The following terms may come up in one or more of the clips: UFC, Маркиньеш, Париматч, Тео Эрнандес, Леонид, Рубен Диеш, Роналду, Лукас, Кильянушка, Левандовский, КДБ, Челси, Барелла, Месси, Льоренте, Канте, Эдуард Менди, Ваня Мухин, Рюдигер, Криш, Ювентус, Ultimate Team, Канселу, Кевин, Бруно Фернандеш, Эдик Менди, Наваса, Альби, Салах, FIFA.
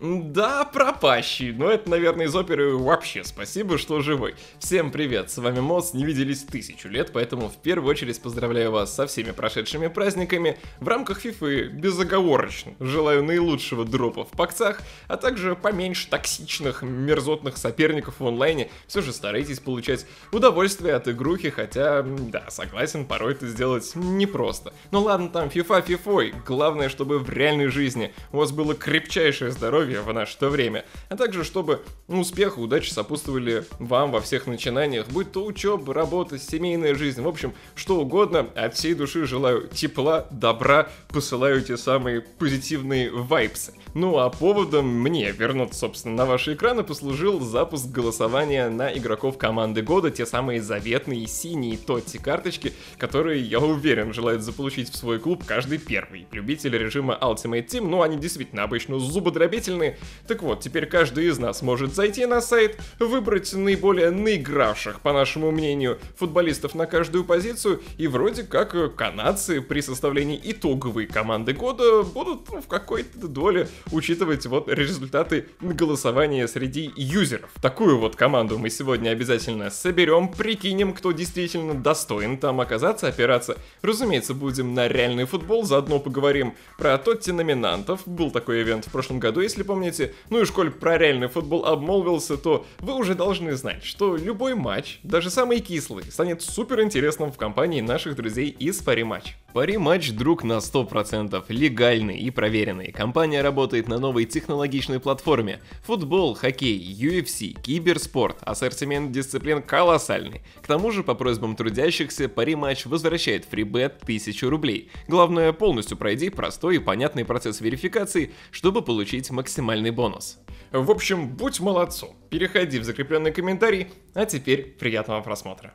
Да, пропащий, но это, наверное, из оперы «Вообще спасибо, что живой». Всем привет, с вами Мозз, не виделись 1000 лет, поэтому в первую очередь поздравляю вас со всеми прошедшими праздниками. В рамках FIFA безоговорочно желаю наилучшего дропа в пакцах, а также поменьше токсичных, мерзотных соперников в онлайне. Все же старайтесь получать удовольствие от игрухи, хотя, да, согласен, порой это сделать непросто. Но ладно там, FIFA фифой, главное, чтобы в реальной жизни у вас было крепчайшее здоровье в наше время, а также чтобы успех и удача сопутствовали вам во всех начинаниях, будь то учеба, работа, семейная жизнь, в общем, что угодно. От всей души желаю тепла, добра, посылаю те самые позитивные вайпсы. Ну а поводом мне вернуться, собственно, на ваши экраны послужил запуск голосования на игроков команды года, те самые заветные синие TOTY карточки, которые, я уверен, желают заполучить в свой клуб каждый первый любитель режима Ultimate Team, но они действительно обычно зубодробительные. Так вот, теперь каждый из нас может зайти на сайт, выбрать наиболее наигравших, по нашему мнению, футболистов на каждую позицию, и вроде как канадцы при составлении итоговой команды года будут в какой-то доле учитывать вот результаты голосования среди юзеров. Такую вот команду мы сегодня обязательно соберем, прикинем, кто действительно достоин там оказаться, опираться. Разумеется, будем на реальный футбол, заодно поговорим про TOTY-номинантов. Был такой ивент в прошлом году, если помните. Ну и школь про реальный футбол обмолвился, то вы уже должны знать, что любой матч, даже самый кислый, станет супер интересным в компании наших друзей из Париматч. Париматч, друг, на 100% легальный и проверенный. Компания работает на новой технологичной платформе. Футбол, хоккей, UFC, киберспорт, ассортимент дисциплин колоссальный. К тому же, по просьбам трудящихся, Париматч возвращает фрибет 1000 рублей. Главное, полностью пройди простой и понятный процесс верификации, чтобы получить максимальный бонус. В общем, будь молодцом, переходи в закрепленный комментарий, а теперь приятного просмотра.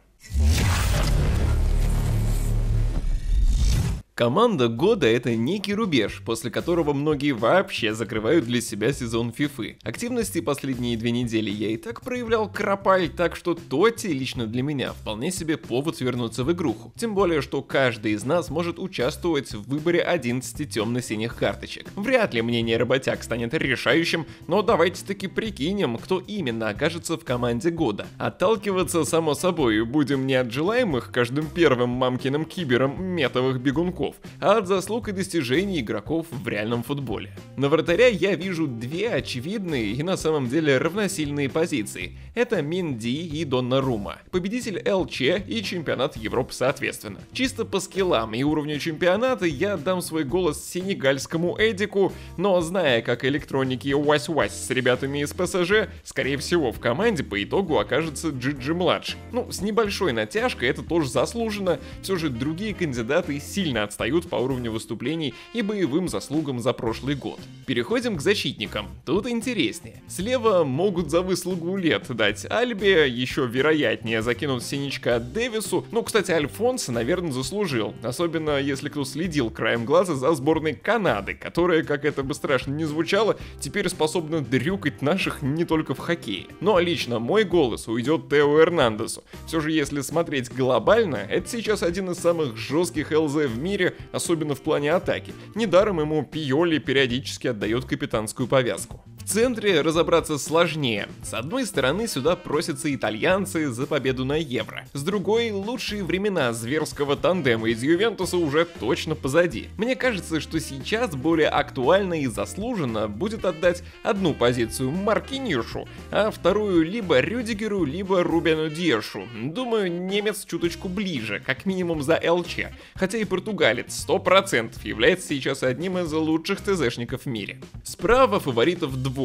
Команда года — это некий рубеж, после которого многие вообще закрывают для себя сезон фифы. Активности последние 2 недели я и так проявлял кропаль, так что TOTY лично для меня вполне себе повод вернуться в игруху. Тем более, что каждый из нас может участвовать в выборе 11 темно-синих карточек. Вряд ли мнение работяг станет решающим, но давайте-таки прикинем, кто именно окажется в команде года. Отталкиваться, само собой, будем не от желаемых каждым первым мамкиным кибером метовых бегунков, а от заслуг и достижений игроков в реальном футболе. На вратаря я вижу 2 очевидные и на самом деле равносильные позиции. Это Менди и Донна Рума, победитель ЛЧ и чемпионат Европы соответственно. Чисто по скиллам и уровню чемпионата я дам свой голос сенегальскому Эдику, но зная, как электроники уась-уась с ребятами из ПСЖ, скорее всего в команде по итогу окажется Джиджи Младший. Ну, с небольшой натяжкой, это тоже заслуженно, все же другие кандидаты сильно отстают по уровню выступлений и боевым заслугам за прошлый год. Переходим к защитникам, тут интереснее. Слева могут за выслугу лет дать Альби, еще вероятнее закинут синячка Дэвису, но, кстати, Альфонсо, наверное, заслужил, особенно если кто следил краем глаза за сборной Канады, которая, как это бы страшно не звучало, теперь способна дрюкать наших не только в хоккее. Но лично мой голос уйдет Тео Эрнандесу. Все же, если смотреть глобально, это сейчас один из самых жестких ЛЗ в мире, особенно в плане атаки. Недаром ему Пиоли периодически отдает капитанскую повязку. В центре разобраться сложнее. С одной стороны, сюда просятся итальянцы за победу на Евро. С другой, лучшие времена зверского тандема из Ювентуса уже точно позади. Мне кажется, что сейчас более актуально и заслуженно будет отдать одну позицию Маркиньешу, а вторую либо Рюдигеру, либо Рубену Диешу. Думаю, немец чуточку ближе, как минимум за ЛЧ. Хотя и португалец 100% является сейчас одним из лучших ТЗшников в мире. Справа фаворитов два.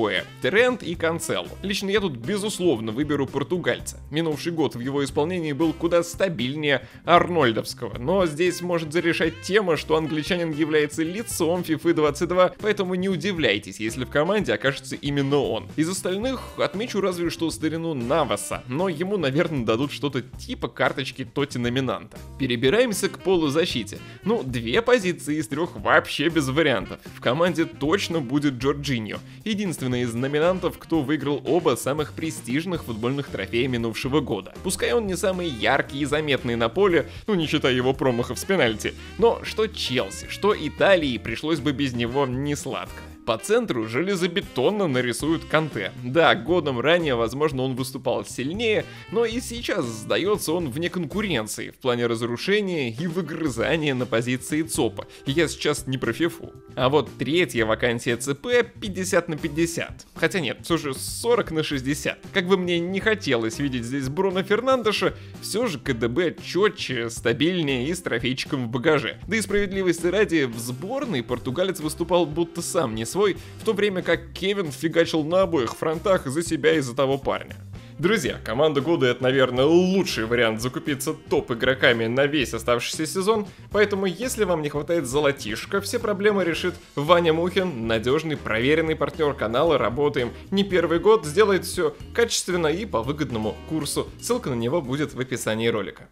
Трент и Канселу. Лично я тут безусловно выберу португальца. Минувший год в его исполнении был куда стабильнее арнольдовского, но здесь может зарешать тема, что англичанин является лицом FIFA 22, поэтому не удивляйтесь, если в команде окажется именно он. Из остальных отмечу разве что старину Наваса, но ему, наверное, дадут что-то типа карточки TOTY-номинанта. Перебираемся к полузащите. Ну, 2 позиции из 3 вообще без вариантов. В команде точно будет Джорджиньо. Единственное из номинантов, кто выиграл оба самых престижных футбольных трофея минувшего года. Пускай он не самый яркий и заметный на поле, ну не считая его промахов с пенальти, но что Челси, что Италии пришлось бы без него несладко. по центру железобетонно нарисуют Канте. Да, годом ранее, возможно, он выступал сильнее, но и сейчас сдается он вне конкуренции в плане разрушения и выгрызания на позиции ЦОПа. Я сейчас не про фифу. А вот третья вакансия ЦП 50 на 50. Хотя нет, все же 40 на 60. Как бы мне не хотелось видеть здесь Бруно Фернандеша, все же КДБ четче, стабильнее и с трофейчиком в багаже. Да и справедливости ради, в сборной португалец выступал будто сам не свой, в то время как Кевин фигачил на обоих фронтах за себя и за того парня. Друзья, команда года — это, наверное, лучший вариант закупиться топ-игроками на весь оставшийся сезон, поэтому если вам не хватает золотишка, все проблемы решит Ваня Мухин, надежный, проверенный партнер канала, работаем не первый год, сделает все качественно и по выгодному курсу, ссылка на него будет в описании ролика.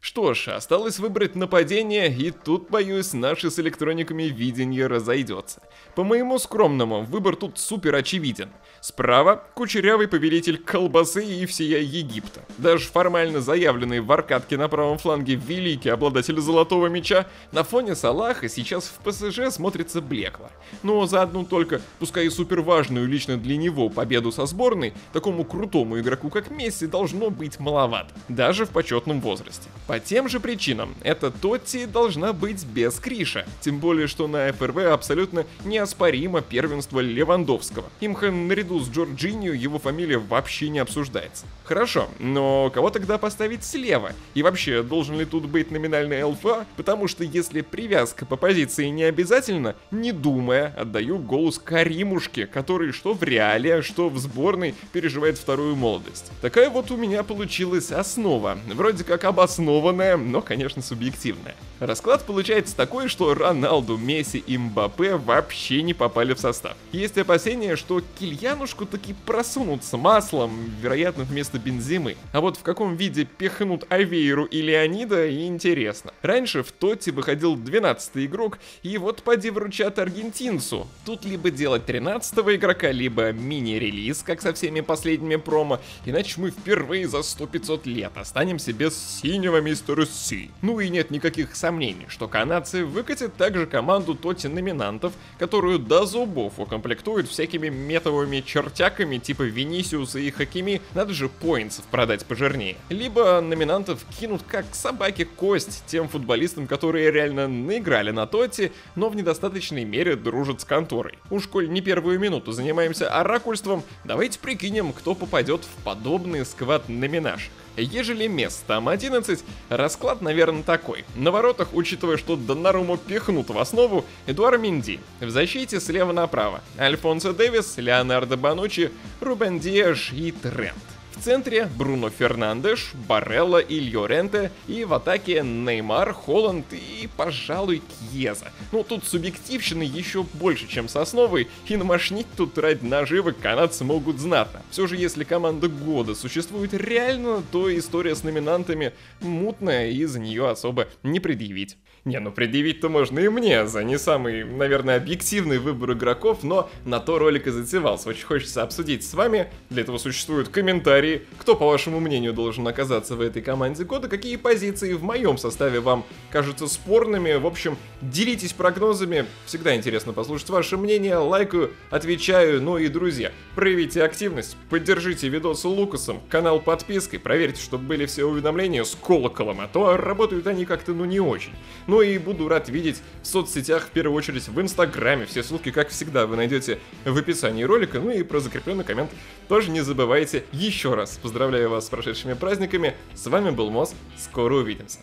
Что ж, осталось выбрать нападение, и тут, боюсь, наши с электрониками видение разойдется. По моему скромному, выбор тут супер очевиден. Справа кучерявый повелитель колбасы и всея Египта. Даже формально заявленный в аркадке на правом фланге великий обладатель золотого мяча на фоне Салаха сейчас в ПСЖ смотрится блекло. Но за одну только, пускай и супер важную лично для него победу со сборной, такому крутому игроку как Месси должно быть маловато, даже в почетном возрасте. По тем же причинам, эта TOTY должна быть без Криша, тем более что на ФРВ абсолютно неоспоримо первенство Левандовского. Имхо наряду с Джорджиньо его фамилия вообще не обсуждается. Хорошо, но кого тогда поставить слева? И вообще, должен ли тут быть номинальный ЛФА? Потому что если привязка по позиции не обязательно, не думая, отдаю голос Каримушке, который что в реале, что в сборной переживает вторую молодость. Такая вот у меня получилась основа, вроде как обоснованная, но, конечно, субъективная. Расклад получается такой, что Роналду, Месси и Мбаппе вообще не попали в состав. Есть опасения, что Кильянушку таки просунут с маслом, вероятно, вместо Бензимы. А вот в каком виде пихнут Авейру и Леонида, интересно. Раньше в TOTY выходил 12-й игрок, и вот поди вручат аргентинцу. Тут либо делать 13-го игрока, либо мини-релиз, как со всеми последними промо, иначе мы впервые за 100-500 лет останемся без синего мистера. Ну и нет никаких сомнений, что канадцы выкатят также команду TOTY номинантов, которую до зубов укомплектуют всякими метовыми чертяками типа Винисиуса и Хакими, надо же поинтсов продать пожирнее. Либо номинантов кинут как собаки кость тем футболистам, которые реально наиграли на TOTY, но в недостаточной мере дружат с конторой. Уж коль не первую минуту занимаемся оракульством, давайте прикинем, кто попадет в подобный сквад номинашек. Ежели мест там 11, расклад, наверное, такой. На воротах, учитывая, что Донна Рума пихнут в основу, Эдуард Менди. В защите слева направо Альфонсо Дэвис, Леонардо Банучи, Рубен Диеш и Трент. В центре Бруно Фернандеш, Барелла и Льоренте, и в атаке Неймар, Холланд и, пожалуй, Кьеза. Ну, тут субъективщины еще больше, чем с основой, и намашнить тут ради наживы канадцы могут знатно. Все же, если команда года существует реально, то история с номинантами мутная, и за нее особо не предъявить. Не, ну предъявить-то можно и мне за не самый, наверное, объективный выбор игроков, но на то ролик и затевался. Очень хочется обсудить с вами, для этого существуют комментарии, кто, по вашему мнению, должен оказаться в этой команде года, какие позиции в моем составе вам кажутся спорными, в общем, делитесь прогнозами, всегда интересно послушать ваше мнение, лайкаю, отвечаю, ну и, друзья, проявите активность, поддержите видос Лукасом, канал подпиской, проверьте, чтобы были все уведомления с колоколом, а то работают они как-то, ну, не очень. Ну и буду рад видеть в соцсетях, в первую очередь в Инстаграме. Все ссылки, как всегда, вы найдете в описании ролика. Ну и про закрепленный коммент тоже не забывайте. Еще раз поздравляю вас с прошедшими праздниками. С вами был Мозз. Скоро увидимся.